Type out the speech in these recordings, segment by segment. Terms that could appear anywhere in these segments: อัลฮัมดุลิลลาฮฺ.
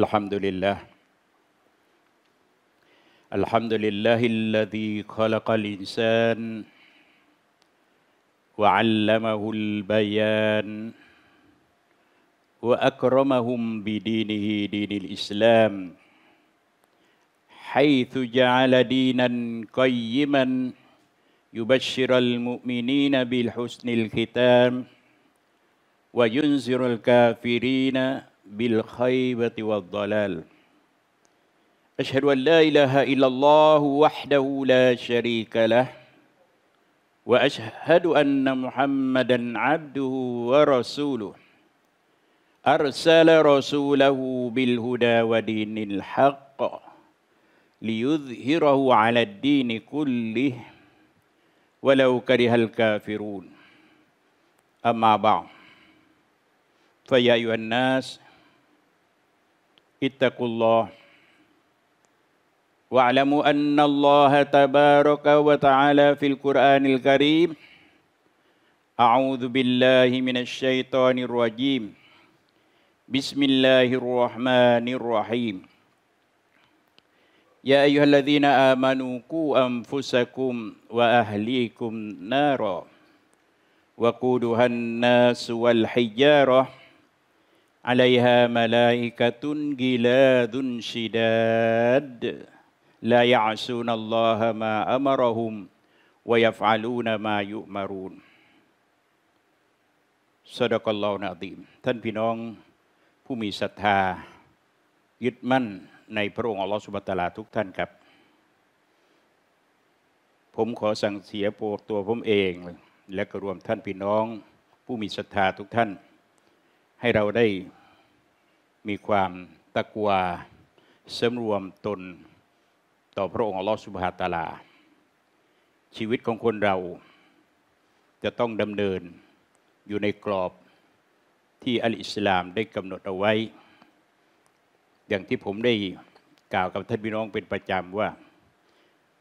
الحمد لله الحمد لله الذي خلق الإنسان وعلمه البيان وأكرمهم بدينه دين الإسلام حيث جعل دينا قيما يبشر المؤمنين بالحسن الختام وينذر الكافرين بالخيبة والضلال أشهد أن لا إله إلا الله وحده لا شريك له وأشهد أن محمدا عبده ورسوله أرسل رسوله بالهدى ودين الحق ليظهره على الدين كله ولو كره الكافرون أما بعد فيا أيها الناس اتقوا الله واعلموا أن الله تبارك وتعالى في القرآن الكريم أعوذ بالله من الشيطان الرجيم بسم الله الرحمن الرحيم يا أيها الذين آمنوا قوا أنفسكم وأهليكم نارا وقودها الناس والحجارة عليها ملائكة غلاظ شداد لا يعصون الله ما أمرهم ويفعلون ما يؤمرون صدق الله العظيم ท่านพี่น้องผู้มีศรัทธายึดมั่นในพระองค์อัลลอฮฺซุบฮานะฮูวะตะอาลาทุกท่านครับผมขอสั่งเสียโปรดตัวผมเองและก็รวมท่านพี่น้องผู้มีศรัทธาทุกท่านให้เราได้มีความตักวาสำรวมตนต่อพระองค์อัลลอฮฺซุบฮานะฮูวะตะอาลาชีวิตของคนเราจะต้องดำเนินอยู่ในกรอบที่อัลอิสลามได้กำหนดเอาไว้อย่างที่ผมได้กล่าวกับท่านพี่น้องเป็นประจำว่า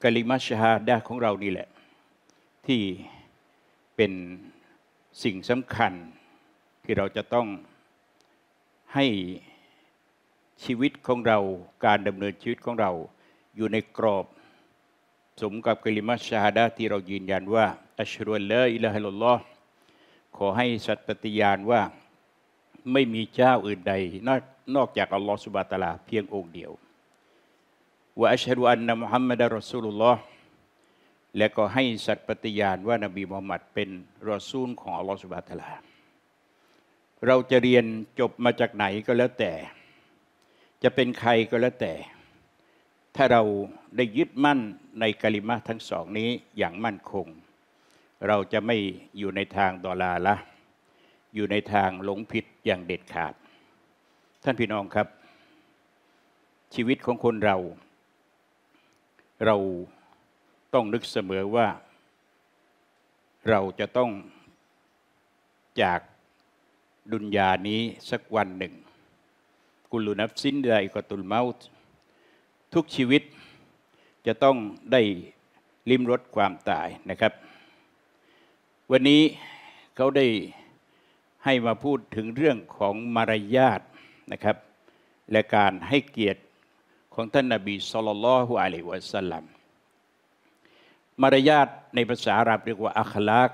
กะลิมะชะฮาดะห์ของเรานี่แหละที่เป็นสิ่งสำคัญที่เราจะต้องให้ชีวิตของเราการดำเนินชีวิตของเราอยู่ในกรอบสมกับกะลิมะชะฮาดะห์ที่เรายืนยันว่าอัชฮะดุอัลลาอิลาฮะอิลลัลลอฮ์ขอให้สัตย์ปฏิญาณว่าไม่มีเจ้าอื่นใดนอกจากอัลลอฮฺซุบฮานะฮูวะตะอาลาเพียงองค์เดียวว่าอัชฮะดุอันนะมุฮัมมัดรอซูลุลลอฮ์และก็ให้สัตย์ปฏิญาณว่านบีมุฮัมมัดเป็นรอซูลของอัลลอฮฺซุบฮานะฮูวะตะอาลาเราจะเรียนจบมาจากไหนก็แล้วแต่จะเป็นใครก็แล้วแต่ถ้าเราได้ยึดมั่นในกะลิมะห์ทั้งสองนี้อย่างมั่นคงเราจะไม่อยู่ในทางดอลาละอยู่ในทางหลงผิดอย่างเด็ดขาดท่านพี่น้องครับชีวิตของคนเราต้องนึกเสมอว่าเราจะต้องจากดุนยานี้สักวันหนึ่งกุลุนัฟซินดาอิกตุลเมาต์ทุกชีวิตจะต้องได้ลิ้มรสความตายนะครับวันนี้เขาได้ให้มาพูดถึงเรื่องของมารยาทนะครับและการให้เกียรติของท่านนบีศ็อลลัลลอฮุอะลัยฮิวะซัลลัมมารยาทในภาษาอาหรับเรียกว่าอัคลาก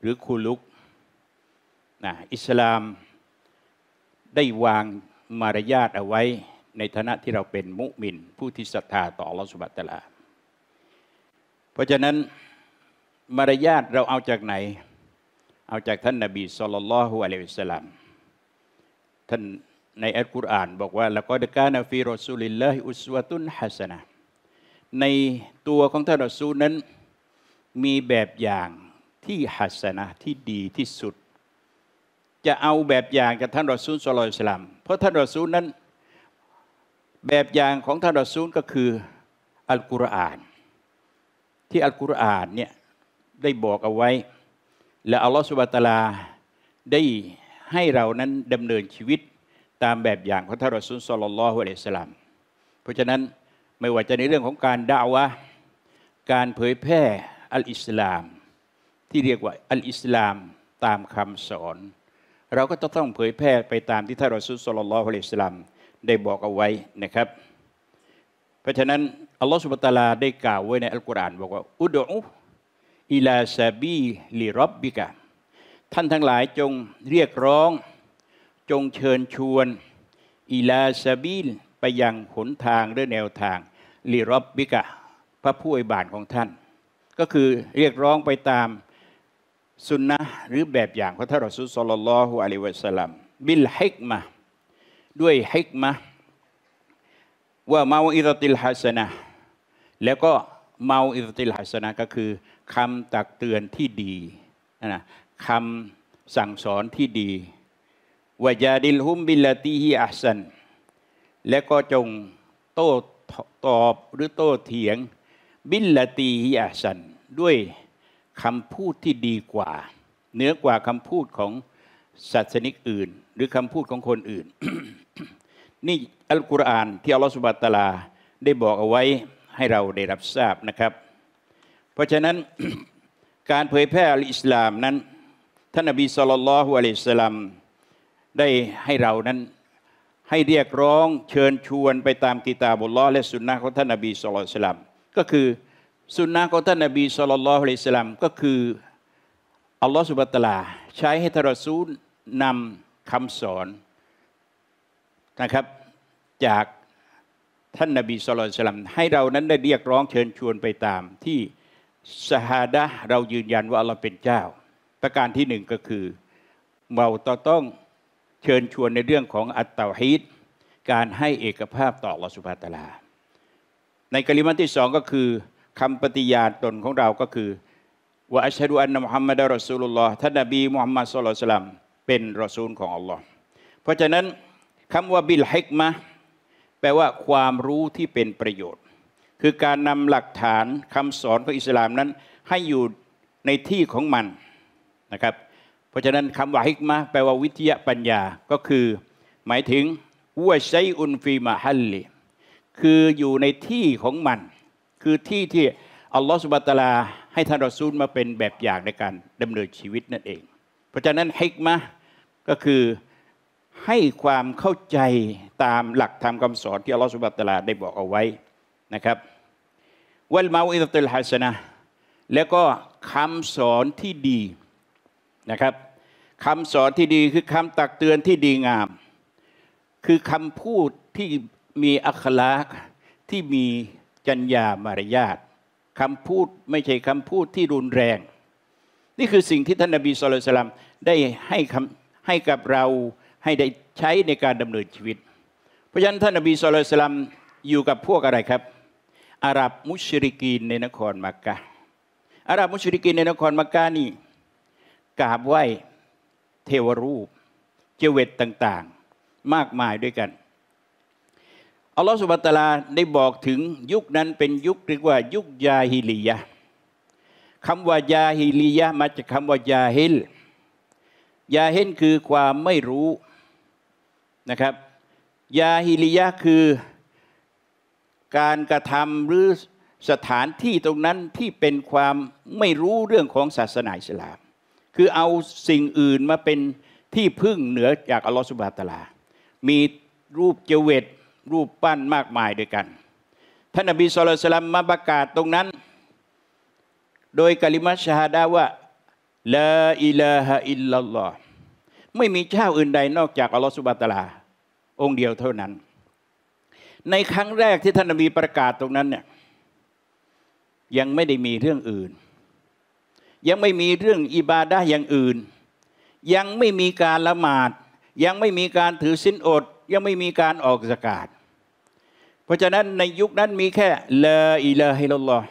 หรือคุลุกนะอิสลามได้วางมารยาทเอาไว้ในฐานะที่เราเป็นมุมินผู้ที่ศรัทธาต่ออัลลอฮฺซุบฮานะฮูวะตะอาลาเพราะฉะนั้นมารยาทเราเอาจากไหนเอาจากท่านนบีศ็อลลัลลอฮุอะลัยฮิวะซัลลัมท่านในอัลกุรอานบอกว่าละกอดกานะฟีรอซูลิลลาฮิอุสวะตุนฮะซะนะห์ในตัวของท่านรอซูลนั้นมีแบบอย่างที่ฮะซะนะห์ที่ดีที่สุดจะเอาแบบอย่างกับท่านรอซูลศ็อลลัลลอฮุอะลัยฮิวะซัลลัมเพราะท่านรอซูลนั้นแบบอย่างของท่านรอซูลก็คืออัลกุรอานที่อัลกุรอานเนี่ยได้บอกเอาไว้และอัลลอฮฺซุบฮานะฮูวะตะอาลาได้ให้เรานั้นดำเนินชีวิตตามแบบอย่างของท่านรอซูลศ็อลลัลลอฮุอะลัยฮิวะซัลลัมเพราะฉะนั้นไม่ว่าจะในเรื่องของการดะอวะห์การเผยแพร่อัลอิสลามที่เรียกว่าอัลอิสลามตามคำสอนเราก็จะต้องเผยแพร่ไปตามที่ท่านรอซูลศ็อลลัลลอฮุอะลัยฮิวะซัลลัม ได้บอกเอาไว้นะครับเพราะฉะนั้นอัลลอฮฺซุบฮานะฮูวะตะอาลาได้กล่าวไว้ในอัลกุรอานบอกว่าอุดอูอิลาซาบีลิรับบิกะท่านทั้งหลายจงเรียกร้องจงเชิญชวนอิลาซาบีลไปยังหนทางหรือแนวทางลิรับบิกะพระผู้อวยบานของท่านก็คือเรียกร้องไปตามสุนนะหรือแบบอย่างของท่านรอซูล ศ็อลลัลลอฮุอะลัยฮิวะซัลลัมบิลฮิกมะห์ด้วยฮิกมะห์วะเมาอิซะติลฮะซะนะห์แล้วก็เมาอิซะติลฮะซะนะห์ก็คือคำตักเตือนที่ดีนะคำสั่งสอนที่ดีวะยาดิลฮุมบิลลาตีฮิอะห์ซันและก็จงโต้ตอบหรือโต้เถียงบิลลาตีฮิอะห์ซันด้วยคำพูดที่ดีกว่าเหนือกว่าคำพูดของศาสนิกอื่นหรือคำพูดของคนอื่น นี่อัลกุรอานที่อัลลอฮฺซุบฮานะฮูวะตะอาลาได้บอกเอาไว้ให้เราได้รับทราบนะครับเพราะฉะนั้น การเผยแพร่อัลอิสลามนั้นท่านนบีศ็อลลัลลอฮุอะลัยฮิวะซัลลัมได้ให้เรานั้นให้เรียกร้องเชิญชวนไปตามกิตาบุลลอฮ์และสุนนะของท่านนบีศ็อลลัลลอฮุอะลัยฮิวะซัลลัมก็คือสุนนะของท่านนบีศ็อลลัลลอฮุอะลัยฮิวะซัลลัมก็คืออัลลอฮฺซุบฮานะฮูวะตะอาลาใช้ให้ท่านรอซูลนำคำสอนนะครับจากท่านนบีศ็อลลัลลอฮุอะลัยฮิวะซัลลัมให้เรานั้นได้เรียกร้องเชิญชวนไปตามที่ชะฮาดะห์เรายืนยันว่าอัลลอฮ์เป็นเจ้าประการที่หนึ่งก็คือเราต้องเชิญชวนในเรื่องของอัตเตาฮีดการให้เอกภาพต่ออัลลอฮฺซุบฮานะฮูวะตะอาลาในกะลิมะฮ์ที่สองก็คือคำปฏิญาณตนของเราก็คือว่าอัชฮะดูอันนะมุฮัมมัดรอซูลุลลอฮ์ท่านนบีมุฮัมมัดศ็อลลัลลอฮุอะลัยฮิวะซัลลัมเป็นรอซูลของอัลลอฮ์เพราะฉะนั้นคำว่าบิลฮิกมะห์แปลว่าความรู้ที่เป็นประโยชน์คือการนำหลักฐานคำสอนของอิสลามนั้นให้อยู่ในที่ของมันนะครับเพราะฉะนั้นคำว่าฮิกมะห์แปลว่าวิทยาปัญญาก็คือหมายถึงอัวชัยอุนฟีมะฮัลลิคืออยู่ในที่ของมันคือที่ที่อัลลอฮฺซุบฮานะฮูวะตะอาลาให้ท่านรอซูลมาเป็นแบบอย่างในการดำเนินชีวิตนั่นเองเพราะฉะนั้นฮิกมะห์ก็คือให้ความเข้าใจตามหลักธรรมคำสอนที่อัลลอฮฺซุบฮานะฮูวะตะอาลาได้บอกเอาไว้นะครับวัลเมาอิซะตุลฮะซะนะห์แล้วก็คำสอนที่ดีนะครับคำสอนที่ดีคือคำตักเตือนที่ดีงามคือคำพูดที่มีอัคลากที่มีจัญญามารยาทคำพูดไม่ใช่คำพูดที่รุนแรงนี่คือสิ่งที่ท่านนบีศ็อลลัลลอฮุอะลัยฮิวะซัลลัมได้ให้กับเราให้ได้ใช้ในการดำเนินชีวิตเพราะฉะนั้นท่านนบีศ็อลลัลลอฮุอะลัยฮิวะซัลลัมอยู่กับพวกอะไรครับอาหรับมุชริกีนในนครมักกะห์อาหรับมุชริกีนในนครมักกะห์นี่กราบไหว้เทวรูปเจเวตต่างๆมากมายด้วยกันอัลลอฮฺซุบฮานะฮูวะตะอาลาได้บอกถึงยุคนั้นเป็นยุคเรียกว่ายุคยาฮิลียะห์คำว่ายาฮิลียะห์มาจากคำว่ายาฮิลยาฮิลคือความไม่รู้นะครับยาฮิลียะห์คือการกระทำหรือสถานที่ตรงนั้นที่เป็นความไม่รู้เรื่องของศาสนาอิสลามคือเอาสิ่งอื่นมาเป็นที่พึ่งเหนือจากอัลลอฮฺซุบฮานะฮูวะตะอาลามีรูปเจเวตรูปปั้นมากมายด้วยกันท่านนบีศ็อลลัลลอฮุอะลัยฮิวะซัลลัมมาประกาศตรงนั้นโดยกะลิมะฮ์ชะฮาดะฮ์ว่าลาอิลาฮะอิลลัลลอฮ์ไม่มีเจ้าอื่นใดนอกจากอัลลอฮฺซุบฮานะฮูวะตะอาลาองค์เดียวเท่านั้นในครั้งแรกที่ท่านนบีประกาศตรงนั้นเนี่ยยังไม่ได้มีเรื่องอื่นยังไม่มีเรื่องอิบาดะห์อย่างอื่นยังไม่มีการละหมาดยังไม่มีการถือศีลอดยังไม่มีการออกซะกาตเพราะฉะนั้นในยุคนั้นมีแค่ลาอิลาฮะอิลลัลลอฮ์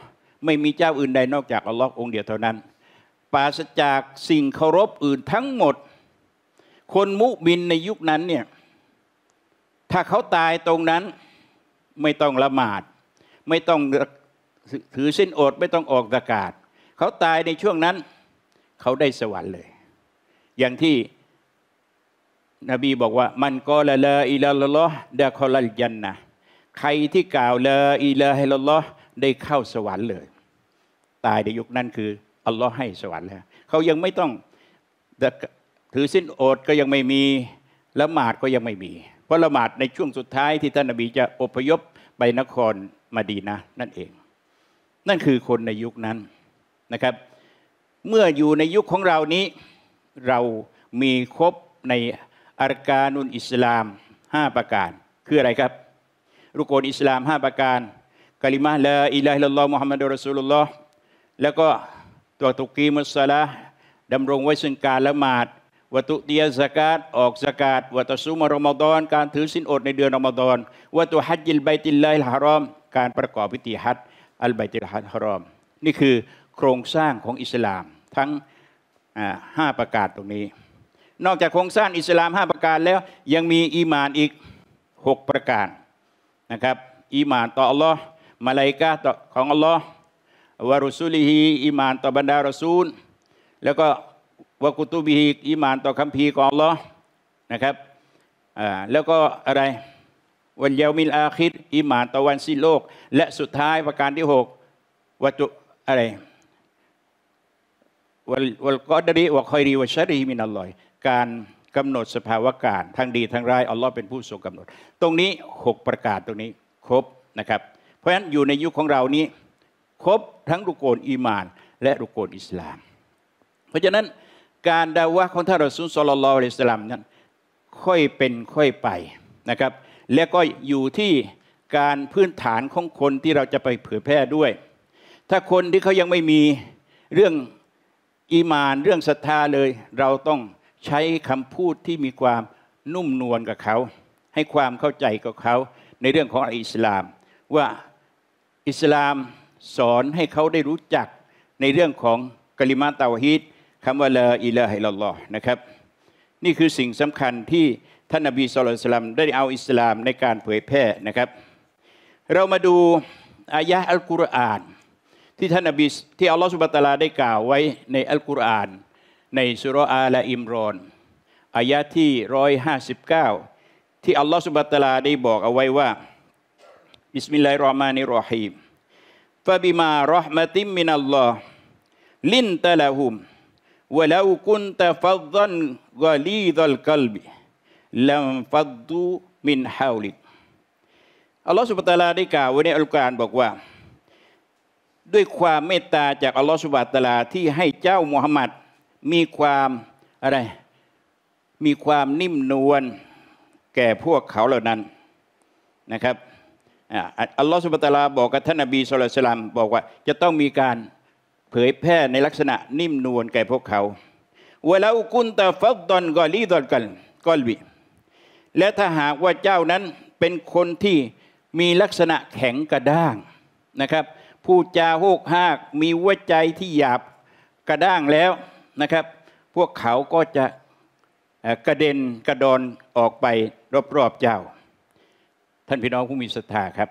ไม่มีเจ้าอื่นใดนอกจากอัลลอฮ์องค์เดียวเท่านั้นปราศจากสิ่งเคารพอื่นทั้งหมดคนมุมินในยุคนั้นเนี่ยถ้าเขาตายตรงนั้นไม่ต้องละหมาดไม่ต้องถือศีลอดไม่ต้องออกซะกาตเขาตายในช่วงนั้นเขาได้สวรรค์เลยอย่างที่นบีบอกว่ามันกอละลาอิลาฮะอิลลัลลอฮ์ดะคอลัลญันนะห์ใครที่กล่าวลาอิลาฮะอิลลัลลอฮ์ได้เข้าสวรรค์เลยตายในยุคนั้นคืออัลลอฮ์ให้สวรรค์แล้วเขายังไม่ต้องถือศีลอดก็ยังไม่มีละหมาดก็ยังไม่มี เพราะละหมาดในช่วงสุดท้ายที่ท่านนบีจะอพยพไปนครมะดีนะห์นั่นเองนั่นคือคนในยุคนั้นนะครับเมื่ออยู่ในยุคของเรานี้เรามีครบในอาร์กานุลอิสลาม5ประการคืออะไรครับรุกูนอิสลาม5ประการกะลิมะฮ์ลาอิลาฮะอิลลัลลอฮ์มุฮัมมัดุรรอซูลุลลอฮ์แล้วก็ตัวตุกีมุสซะลาห์ดำรงไว้ซึ่งการละหมาดวะตุติยะซะกาตออกซะกาตวะตัซุมะรอมฎอนการถือศีลอดในเดือนรอมฎอนวะตุฮัจญิลบัยติลลาฮิลฮารอมการประกอบพิธีฮัจญ์อัลบัยติลฮารอมนี่คือโครงสร้างของอิสลามทั้ง5ประการตรงนี้นอกจากโครงสร้างอิสลาม5ประการแล้วยังมีอีหม่านอีก6ประการนะครับอีหม่านต่ออัลลอฮ์มะลาอิกะฮ์ของอัลลอฮ์วะรุซูลิฮีอีหม่านต่อบรรดารอซูลแล้วก็วะกุตุบิฮีอีหม่านต่อคัมภีร์ของอัลลอฮ์นะครับแล้วก็อะไรวันเยามิลอาคิรอีหม่านต่อวันสิ้นโลกและสุดท้ายประการที่6วะตุอะไรวัลกอดริวะคอยรีวะชัรริมินัลลอฮ์การกำหนดสภาวะการทั้งดีทั้งร้ายอัลลอฮ์เป็นผู้ทรงกำหนดตรงนี้6ประการตรงนี้ครบนะครับเพราะฉะนั้นอยู่ในยุคของเรานี้ครบทั้งรุกูนอีหม่านและรุกูนอิสลามเพราะฉะนั้นการดาวะห์ของท่านรอซูลศ็อลลัลลอฮุอะลัยฮิวะซัลลัมนั้นค่อยเป็นค่อยไปนะครับและก็อยู่ที่การพื้นฐานของคนที่เราจะไปเผยแพร่ด้วยถ้าคนที่เขายังไม่มีเรื่องอีหม่านเรื่องศรัทธาเลยเราต้องใช้คำพูดที่มีความนุ่มนวลกับเขาให้ความเข้าใจกับเขาในเรื่องของอิสลามว่าอิสลามสอนให้เขาได้รู้จักในเรื่องของกะลิมะฮ์เตาวฮีดคำว่าลาอิลาฮะอิลลัลลอฮ์นะครับนี่คือสิ่งสำคัญที่ท่านนบีศ็อลลัลลอฮุอะลัยฮิวะซัลลัมได้เอาอิสลามในการเผยแพร่นะครับเรามาดูอายะห์อัลกุรอานที่ท่านนบีที่อัลลอฮฺซุบฮานะฮูวะตะอาลาได้กล่าวไว้ในอัลกุรอานในซูเราะห์อาลอิมรอนอายะห์ที่159ที่อัลลอฮฺซุบฮานะฮูวะตะอาลาได้บอกเอาไว้ว่าบิสมิลลาฮิรเราะห์มานิรเราะฮีมฟะบิมาเราะห์มะติมินัลลอฮ์ลินตะละฮุมวะลาอกุนตะฟัดฎอนกอลีฎอลกัลบิลัมฟัดดูมินฮาวลิกอัลลอฮฺซุบฮานะฮูวะตะอาลาได้กล่าวไว้ในอัลกุรอานบอกว่าด้วยความเมตตาจากอัลลอฮฺซุบฮานะฮูวะตะอาลาที่ให้เจ้ามุฮัมมัดมีความอะไรมีความนิ่มนวลแก่พวกเขาเหล่านั้นนะครับอัลลอฮฺซุบฮานะฮูวะตะอาลาบอกกับท่านนบีศ็อลลัลลอฮุอะลัยฮิวะซัลลัมบอกว่าจะต้องมีการเผยแพร่ในลักษณะนิ่มนวลแก่พวกเขาวะลาอกุนตะฟัดฎอนกอลีฎอลกัลบิและถ้าหากว่าเจ้านั้นเป็นคนที่มีลักษณะแข็งกระด้างนะครับพูดจาโหกหากมีหัวใจที่หยาบกระด้างแล้วนะครับพวกเขาก็จะกระเด็นกระดอนออกไปรอบๆเจ้าท่านพี่น้องผู้มีศรัทธาครับ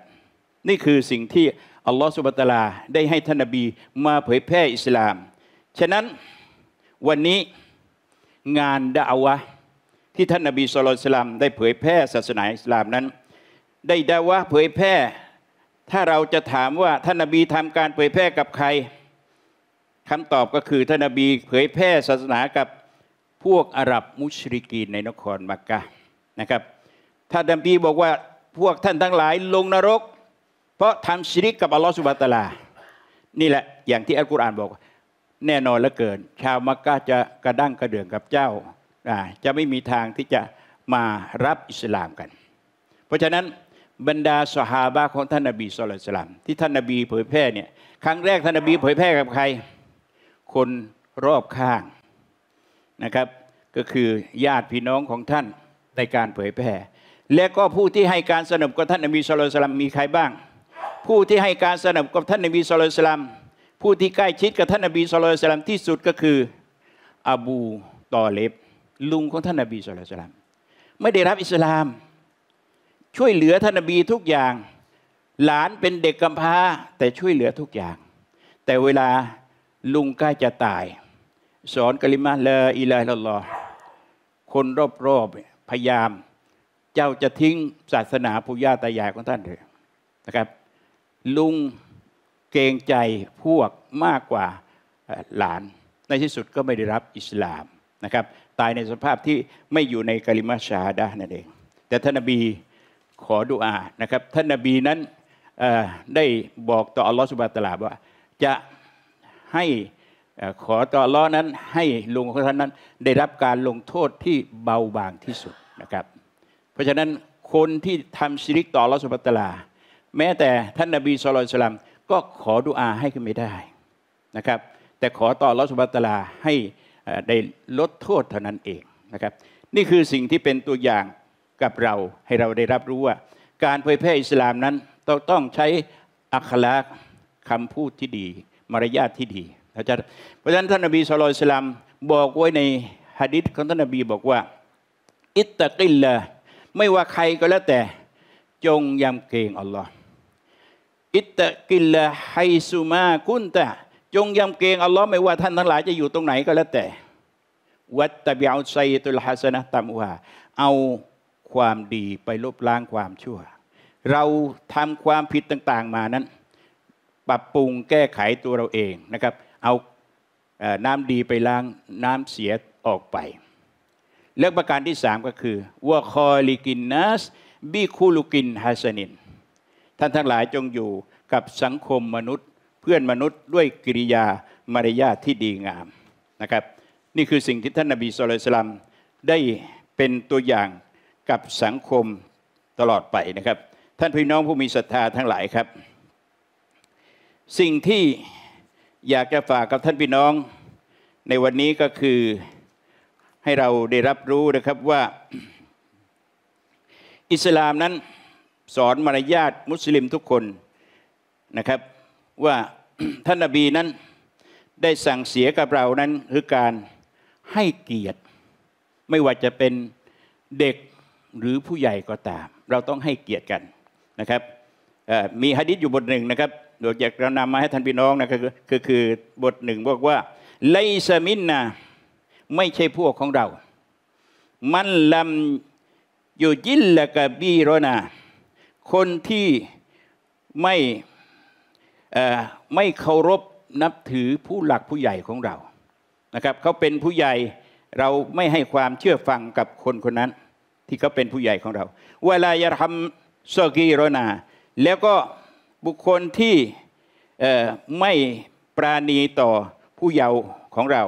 นี่คือสิ่งที่อัลลอฮฺซุบฮานะฮูวะตะอาลาได้ให้ท่านนบีมาเผยแพร่อิสลามฉะนั้นวันนี้งานดะอาวะห์ที่ท่านนบีศ็อลลัลลอฮุอะลัยฮิวะซัลลัมได้เผยแพร่ศาสนาอิสลามนั้นได้ดะอาวะห์เผยแพร่ถ้าเราจะถามว่าท่านนบีทำการเผยแพร่กับใครคำตอบก็คือท่านนบีเผยแพร่ศาสนากับพวกอาหรับมุชริกีนในนครมักกะฮ์นะครับท่านนบีบอกว่าพวกท่านทั้งหลายลงนรกเพราะทำชิริกกับอัลลอฮฺซุบฮานะฮูวะตะอาลานี่แหละอย่างที่อัลกุรอานบอกแน่นอนเหลือเกินชาวมักกะฮ์จะกระด้างกระเดื่องกับเจ้าจะไม่มีทางที่จะมารับอิสลามกันเพราะฉะนั้นบรรดาซอฮาบะห์ของท่านนบีศ็อลลัลลอฮุอะลัยฮิวะซัลลัมที่ท่านนบีเผยแพร่เนี่ยครั้งแรกท่านนบีเผยแพร่กับใครคนรอบข้างนะครับก็คือญาติพี่น้องของท่านในการเผยแพร่และก็ผู้ที่ให้การสนับสนุนกับท่านนบีศ็อลลัลลอฮุอะลัยฮิวะซัลลัมมีใครบ้างผู้ที่ให้การสนับสนุนกับท่านนบีศ็อลลัลลอฮุอะลัยฮิวะซัลลัมผู้ที่ใกล้ชิดกับท่านนบีศ็อลลัลลอฮุอะลัยฮิวะซัลลัมที่สุดก็คืออบูตอเลบลุงของท่านนบีศ็อลลัลลอฮุอะลัยฮิวะซัลลัมไม่ได้รับอิสลามช่วยเหลือท่านนบีทุกอย่างหลานเป็นเด็กกำพร้าแต่ช่วยเหลือทุกอย่างแต่เวลาลุงใกล้จะตายสอนกะลิมะฮ์ลาอิลาฮะอิลลัลลอฮ์คนรอบๆพยายามเจ้าจะทิ้งศาสนาปู่ย่าตายายของท่านเถอะนะครับลุงเกรงใจพวกมากกว่าหลานในที่สุดก็ไม่ได้รับอิสลามนะครับตายในสภาพที่ไม่อยู่ในกะลิมะฮ์ชะฮาดะฮ์นั่นเอง แต่ท่านนบีขอดุอานะครับท่านนบีนั้นได้บอกต่ออัลลอฮฺซุบฮานะฮูวะตะอาลาว่าจะให้ขอต่ออัลลอฮฺนั้นให้ลุงของท่านนั้นได้รับการลงโทษที่เบาบางที่สุดนะครับเพราะฉะนั้นคนที่ทำชิริกต่ออัลลอฮฺซุบฮานะฮูวะตะอาลาแม้แต่ท่านนบีศ็อลลัลลอฮุอะลัยฮิวะซัลลัมก็ขอดุอาให้ก็ไม่ได้นะครับแต่ขอต่ออัลลอฮฺซุบฮานะฮูวะตะอาลาให้ได้ลดโทษเท่านั้นเองนะครับนี่คือสิ่งที่เป็นตัวอย่างกับเราให้เราได้รับรู้ว่าการเผยแพร่อิสลามนั้นต้องใช้อัคละคำพูดที่ดีมารยาทที่ดีเพราะฉะนั้นท่านนบีศ็อลลัลลอฮุอะลัยฮิวะซัลลัมบอกไว้ในหะดีษของท่านนบีบอกว่าอิตตะกิลลาห์ไม่ว่าใครก็แล้วแต่จงยำเกรงอัลลอฮ์อิตตะกิลลาห์ไฮซุมากุนตะจงยำเกรงอัลลอฮ์ไม่ว่าท่านทั้งหลายจะอยู่ตรงไหนก็แล้วแต่วัตตะบิอัลไซยะตุลฮะซะนะตัมอูฮาเอาความดีไปลบล้างความชั่วเราทำความผิดต่างๆมานั้นปรับปรุงแก้ไขตัวเราเองนะครับเอาน้ำดีไปล้างน้ำเสียออกไปเลือกประการที่3ก็คือวะคอลิกินนัสบิคุลุกินฮะซะนินท่านทั้งหลายจงอยู่กับสังคมมนุษย์เพื่อนมนุษย์ด้วยกิริยามารยาทที่ดีงามนะครับนี่คือสิ่งที่ท่านนบีศ็อลลัลลอฮุอะลัยฮิวะซัลลัมได้เป็นตัวอย่างกับสังคมตลอดไปนะครับท่านพี่น้องผู้มีศรัทธาทั้งหลายครับสิ่งที่อยากจะฝากกับท่านพี่น้องในวันนี้ก็คือให้เราได้รับรู้นะครับว่าอิสลามนั้นสอนมารยาทมุสลิมทุกคนนะครับว่าท่านนบีนั้นได้สั่งเสียกับเรานั้นคือการให้เกียรติไม่ว่าจะเป็นเด็กหรือผู้ใหญ่ก็ตามเราต้องให้เกียรติกันนะครับมีหะดีษอยู่บทหนึ่งนะครับเดี๋ยวอยากจะนำมาให้ท่านพี่น้องนะคือบทหนึ่งบอกว่าไลซะมินนาไม่ใช่พวกของเรามันลำอยู่ยิลละกะบีรอนาคนที่ไม่เคารพนับถือผู้หลักผู้ใหญ่ของเรานะครับเขาเป็นผู้ใหญ่เราไม่ให้ความเชื่อฟังกับคนคนนั้นที่เขาเป็นผู้ใหญ่ของเราเวลายะทำซอกีรอนาแล้วก็บุคคลที่ไม่ปราณีต่อผู้เยาว์ของเรา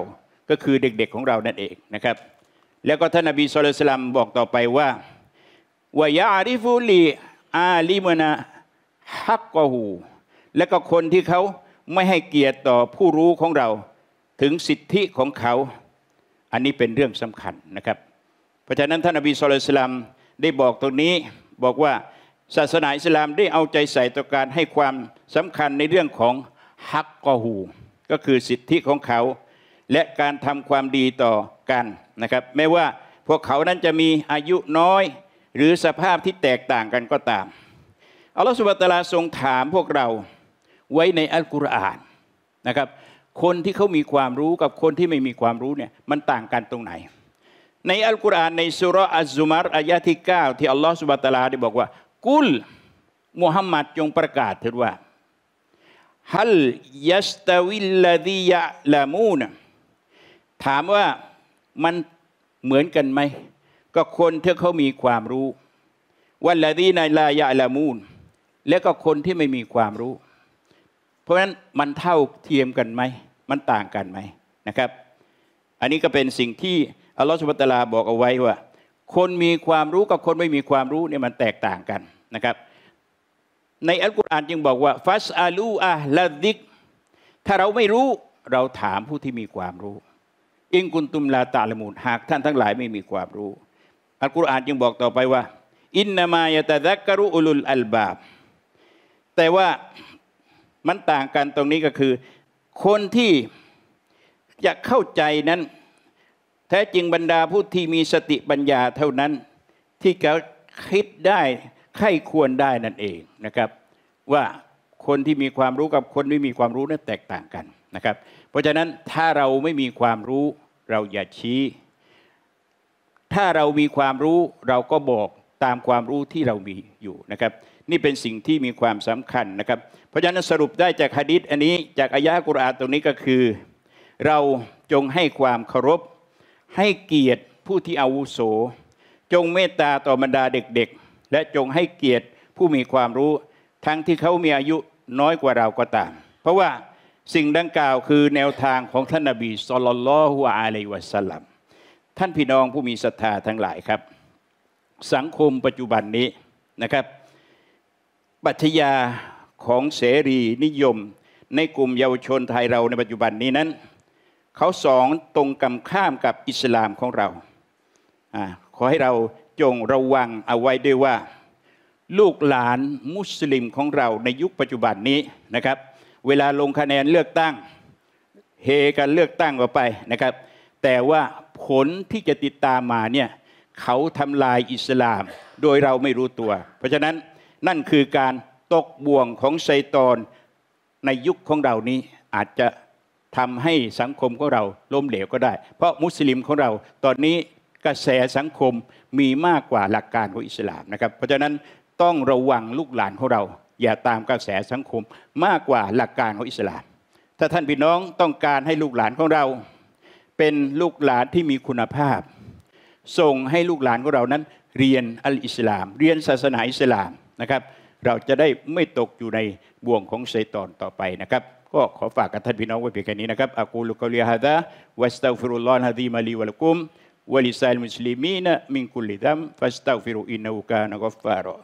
ก็คือเด็กๆของเรานั่นเองนะครับแล้วก็ท่านนบีศ็อลลัลลอฮุอะลัยฮิวะซัลลัมบอกต่อไปว่าวะยะอาริฟุลีอาลิมนะฮักกะฮูและก็คนที่เขาไม่ให้เกียรติต่อผู้รู้ของเราถึงสิทธิของเขาอันนี้เป็นเรื่องสำคัญนะครับเพราะฉะนั้นท่านนบีศ็อลลัลลอฮุอะลัยฮิวะซัลลัมได้บอกตรงนี้บอกว่าศาสนาอิสลามได้เอาใจใส่ต่อการให้ความสำคัญในเรื่องของฮักกะฮูก็คือสิทธิของเขาและการทำความดีต่อกันนะครับไม่ว่าพวกเขานั้นจะมีอายุน้อยหรือสภาพที่แตกต่างกันก็ตามอัลลอฮฺซุบฮานะฮูวะตะอาลาทรงถามพวกเราไว้ในอัลกุรอานนะครับคนที่เขามีความรู้กับคนที่ไม่มีความรู้เนี่ยมันต่างกันตรงไหนในอัลกุรอานในซูเราะห์อัซซุมัรอายะที่9ที่อัลลอฮฺซุบฮานะฮูวะตะอาลาได้บอกว่ากุลมุฮัมมัดจงประกาศเถิดว่าฮัลยัสตาวิลลาซียะละมูนถามว่ามันเหมือนกันไหมก็คนที่เขามีความรู้วัลลาซีนาลายะละมูนและก็คนที่ไม่มีความรู้เพราะฉะนั้นมันเท่าเทียมกันไหมมันต่างกันไหมนะครับอันนี้ก็เป็นสิ่งที่อัลลอฮฺซุบฮานะฮูวะตะอาลาบอกเอาไว้ว่าคนมีความรู้กับคนไม่มีความรู้เนี่ยมันแตกต่างกันนะครับในอัลกุรอานจึงบอกว่าฟัสอาลูอะฮ์ละซิกถ้าเราไม่รู้เราถามผู้ที่มีความรู้อินกุนตุมลาตะละมูนหากท่านทั้งหลายไม่มีความรู้อัลกุรอานจึงบอกต่อไปว่าอินนามายะตะซักกะรุอุลุลอัลบาบแต่ว่ามันต่างกันตรงนี้ก็คือคนที่จะเข้าใจนั้นแท้จริงบรรดาผู้ที่มีสติปัญญาเท่านั้นที่เขาคิดได้ใคร่ควรได้นั่นเองนะครับว่าคนที่มีความรู้กับคนไม่มีความรู้นั้นแตกต่างกันนะครับเพราะฉะนั้นถ้าเราไม่มีความรู้เราอย่าชี้ถ้าเรามีความรู้เราก็บอกตามความรู้ที่เรามีอยู่นะครับนี่เป็นสิ่งที่มีความสำคัญนะครับเพราะฉะนั้นสรุปได้จากหะดีษอันนี้จากอายะห์กุรอานตรงนี้ก็คือเราจงให้ความเคารพให้เกียรติผู้ที่อาวุโส จงเมตตาต่อบรรดาเด็กๆและจงให้เกียรติผู้มีความรู้ทั้งที่เขามีอายุน้อยกว่าเราก็ตามเพราะว่าสิ่งดังกล่าวคือแนวทางของท่านนบีศ็อลลัลลอฮุอะลัยฮิวะซัลลัมท่านพี่น้องผู้มีศรัทธาทั้งหลายครับสังคมปัจจุบันนี้นะครับปรัชญาของเสรีนิยมในกลุ่มเยาวชนไทยเราในปัจจุบันนี้นั้นเขาสอนตรงกันข้ามกับอิสลามของเราขอให้เราจงระวังเอาไว้ด้วยว่าลูกหลานมุสลิมของเราในยุคปัจจุบันนี้นะครับเวลาลงคะแนนเลือกตั้งเฮกันเลือกตั้งออกไปนะครับแต่ว่าผลที่จะติดตามมาเนี่ยเขาทำลายอิสลามโดยเราไม่รู้ตัวเพราะฉะนั้นนั่นคือการตกบ่วงของชัยฏอนในยุคของเรานี้อาจจะทำให้สังคมของเราล้มเหลวก็ได้เพราะมุสลิมของเราตอนนี้กระแสสังคมมีมากกว่าหลักการของอิสลามนะครับเพราะฉะนั้นต้องระวังลูกหลานของเราอย่าตามกระแสสังคมมากกว่าหลักการของอิสลามถ้าท่านพี่น้องต้องการให้ลูกหลานของเราเป็นลูกหลานที่มีคุณภาพส่งให้ลูกหลานของเรานั้นเรียนอัลอิสลามเรียนศาสนาอิสลามนะครับเราจะได้ไม่ตกอยู่ในบ่วงของชัยฏอนต่อไปนะครับก็ขอฝากกับท่านพี่น้องไว้เพียงแค่นี้นะครับอะกูลุกอลีฮะซาวัสตัฆฟิรุลลอฮะอะซีมะลีวะละกุมวะลิซาอิริลมุสลิมีนมินกุลลิซัมฟัสตัฆฟิรุอินนะฮูกานะฆอฟฟารา